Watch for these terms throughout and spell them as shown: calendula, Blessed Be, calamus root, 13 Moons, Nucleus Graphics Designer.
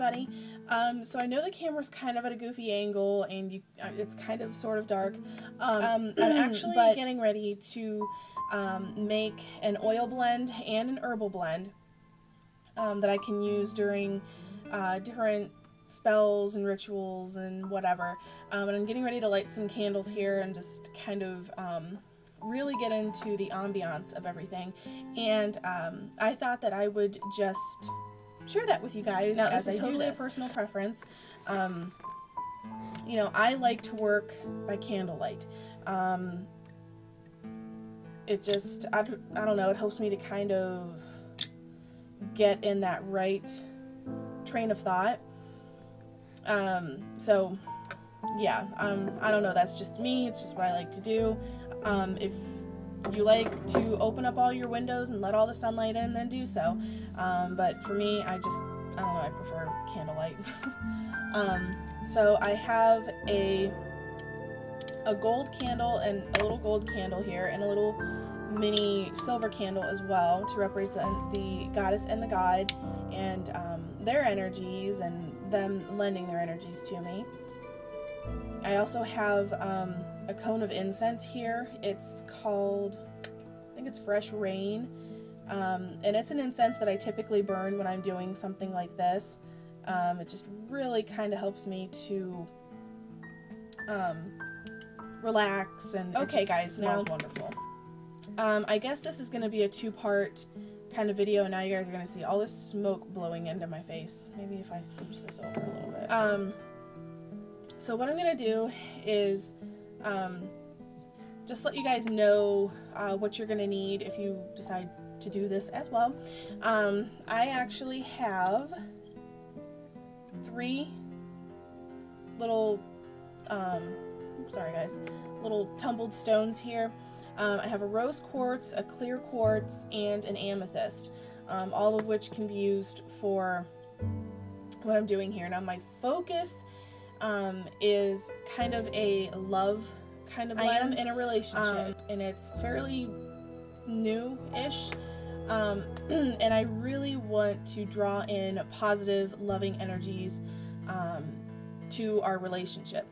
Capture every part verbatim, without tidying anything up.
everybody. Um, so I know the camera's kind of at a goofy angle and you, it's kind of sort of dark. Um, um, I'm actually getting ready to um, make an oil blend and an herbal blend um, that I can use during uh, different spells and rituals and whatever. Um, and I'm getting ready to light some candles here and just kind of um, really get into the ambiance of everything. And um, I thought that I would just share that with you guys. Now, as this is totally a personal preference. Um, you know, I like to work by candlelight. Um, it just, I, I don't know, it helps me to kind of get in that right train of thought. Um, so yeah, um, I don't know, that's just me, it's just what I like to do. Um, if you like to open up all your windows and let all the sunlight in, then do so. Um, but for me, I just, I don't know, I prefer candlelight. um, so I have a, a gold candle and a little gold candle here and a little mini silver candle as well to represent the goddess and the god and, um, their energies and them lending their energies to me. I also have um, a cone of incense here. It's called, I think it's Fresh Rain, um, and it's an incense that I typically burn when I'm doing something like this. Um, it just really kind of helps me to um, relax and okay, guys, smells now, wonderful. Um, I guess this is going to be a two-part kind of video, and now you guys are going to see all this smoke blowing into my face. Maybe if I scooch this over a little bit. Um, so what I'm going to do is um, just let you guys know uh, what you're going to need if you decide to do this as well. Um, I actually have three little, um, sorry guys, little tumbled stones here. Um, I have a rose quartz, a clear quartz, and an amethyst, um, all of which can be used for what I'm doing here. Now my focus um, is kind of a love kind of blend. I am in a relationship, um, and it's fairly new-ish, um, and I really want to draw in positive, loving energies um, to our relationship.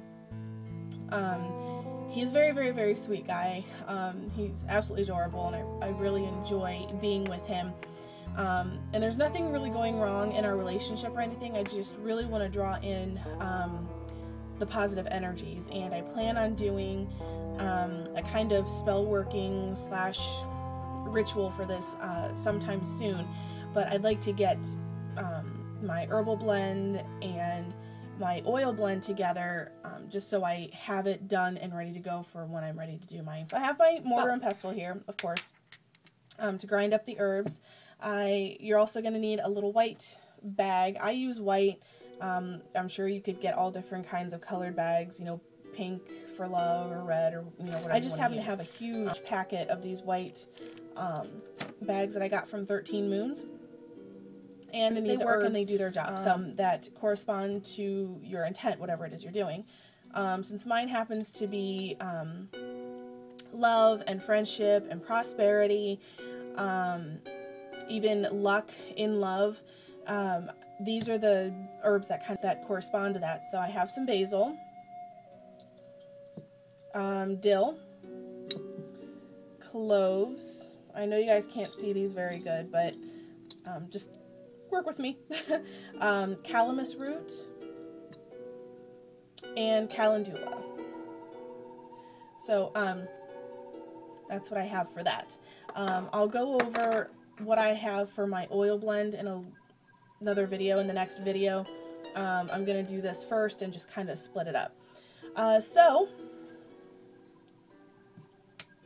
Um, He's a very, very, very sweet guy. Um, he's absolutely adorable, and I, I really enjoy being with him. Um, and there's nothing really going wrong in our relationship or anything. I just really want to draw in um, the positive energies, and I plan on doing um, a kind of spell working slash ritual for this uh, sometime soon. But I'd like to get um, my herbal blend and my oil blend together, um, just so I have it done and ready to go for when I'm ready to do mine. So I have my mortar and pestle here, of course, um, to grind up the herbs. I you're also going to need a little white bag. I use white. Um, I'm sure you could get all different kinds of colored bags, you know, pink for love or red or, you know, whatever. I just happen to have a huge packet of these white um, bags that I got from thirteen moons. And they work and they do their job, um, some that correspond to your intent, whatever it is you're doing. Um, since mine happens to be um, love and friendship and prosperity, um, even luck in love, um, these are the herbs that kind of, that correspond to that. So I have some basil, um, dill, cloves. I know you guys can't see these very good, but um, just work with me. um, calamus root and calendula. So um, that's what I have for that. Um, I'll go over what I have for my oil blend in a, another video, in the next video. Um, I'm going to do this first and just kind of split it up. Uh, so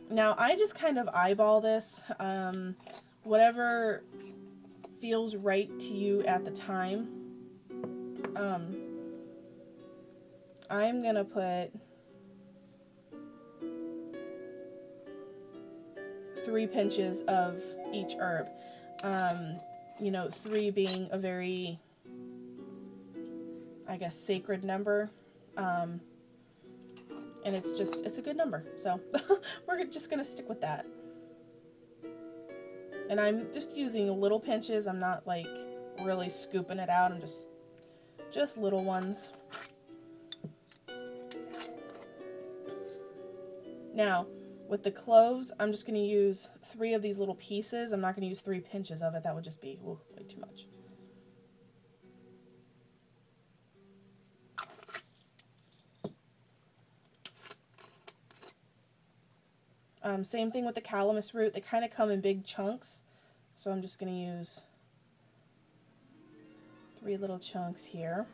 now I just kind of eyeball this. Um, whatever feels right to you at the time. Um, I'm gonna put three pinches of each herb. Um, you know, three being a very, I guess, sacred number. Um, and it's just, it's a good number. So we're just gonna stick with that. And I'm just using little pinches. I'm not like really scooping it out. I'm just just little ones. Now, with the cloves, I'm just going to use three of these little pieces. I'm not going to use three pinches of it. That would just be ooh, way too much. Um, same thing with the calamus root. They kind of come in big chunks. So I'm just going to use three little chunks here.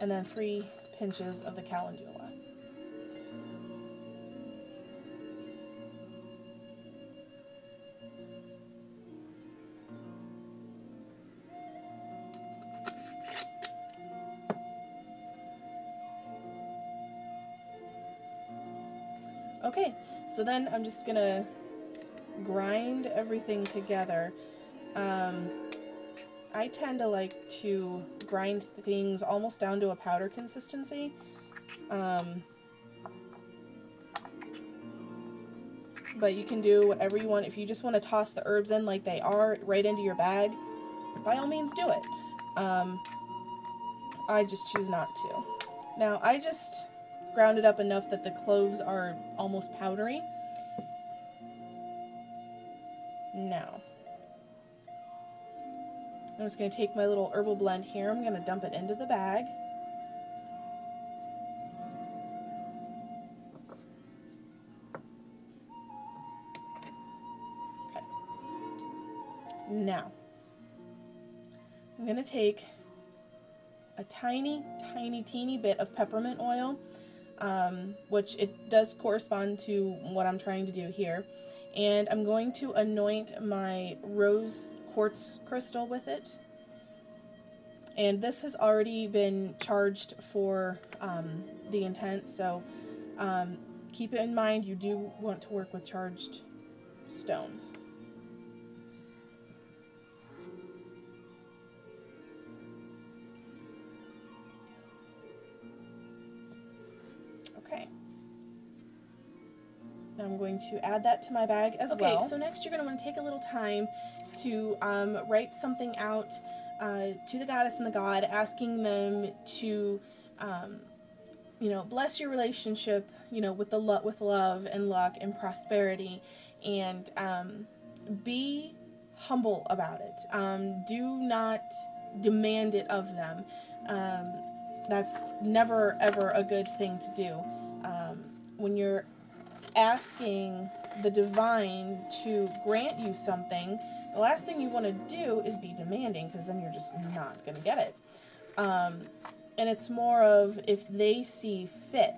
And then three pinches of the calendula. Okay, so then I'm just gonna grind everything together. Um, I tend to like to grind things almost down to a powder consistency. Um, but you can do whatever you want. If you just want to toss the herbs in like they are right into your bag, by all means do it. Um, I just choose not to. Now I just ground it up enough that the cloves are almost powdery. Now, I'm just going to take my little herbal blend here. I'm going to dump it into the bag. Okay. Now, I'm going to take a tiny, tiny, teeny bit of peppermint oil, um, which it does correspond to what I'm trying to do here. And I'm going to anoint my rose quartz crystal with it, and this has already been charged for um, the intent, so um, keep it in mind you do want to work with charged stones. Okay, now I'm going to add that to my bag as well. Okay, so next you're going to want to take a little time to um, write something out uh, to the goddess and the god, asking them to, um, you know, bless your relationship, you know, with the lo with love and luck and prosperity, and um, be humble about it. Um, do not demand it of them. Um, that's never ever a good thing to do. Um, when you're asking the divine to grant you something, the last thing you want to do is be demanding, because then you're just not going to get it. Um, and it's more of if they see fit.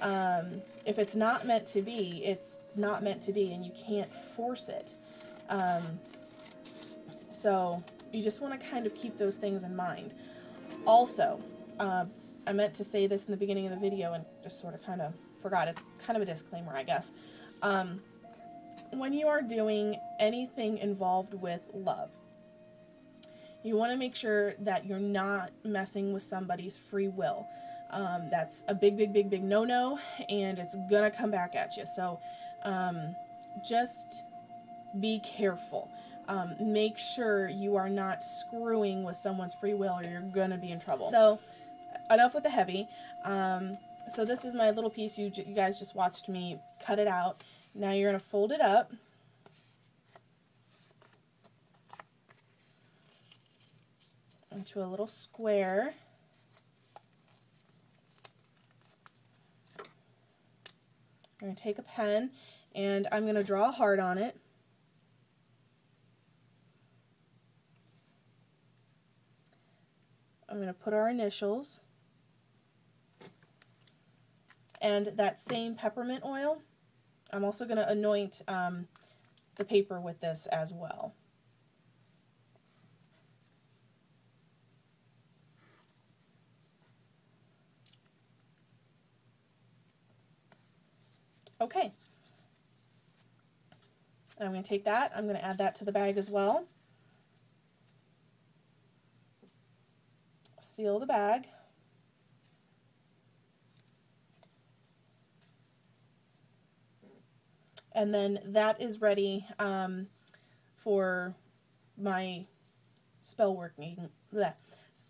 Um, if it's not meant to be, it's not meant to be, and you can't force it. Um, so you just want to kind of keep those things in mind. Also, uh, I meant to say this in the beginning of the video and just sort of kind of forgot. It's kind of a disclaimer, I guess. Um, when you are doing anything involved with love, you want to make sure that you're not messing with somebody's free will. Um, that's a big, big, big, big no-no, and it's gonna come back at you. So um, just be careful. Um, make sure you are not screwing with someone's free will, or you're gonna be in trouble. So enough with the heavy. Um, so this is my little piece. You, you guys just watched me cut it out. Now you're going to fold it up, into a little square, I'm going to take a pen, and I'm going to draw a heart on it, I'm going to put our initials, and that same peppermint oil, I'm also going to anoint um, the paper with this as well. Okay. And I'm going to take that, I'm going to add that to the bag as well. Seal the bag. and then that is ready um, for my spell working.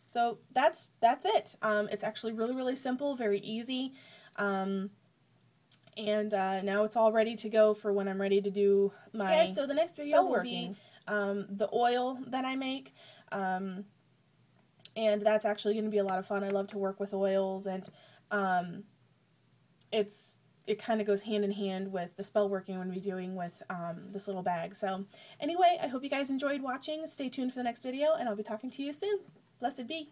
So that's that's it. Um, it's actually really, really simple, very easy. Um, and uh, now it's all ready to go for when I'm ready to do my okay, so the next video will be um, the oil that I make. Um, and that's actually going to be a lot of fun. I love to work with oils, and um, it's it kind of goes hand in hand with the spell working I'm going to be doing with um, this little bag. So anyway, I hope you guys enjoyed watching. Stay tuned for the next video, and I'll be talking to you soon. Blessed be.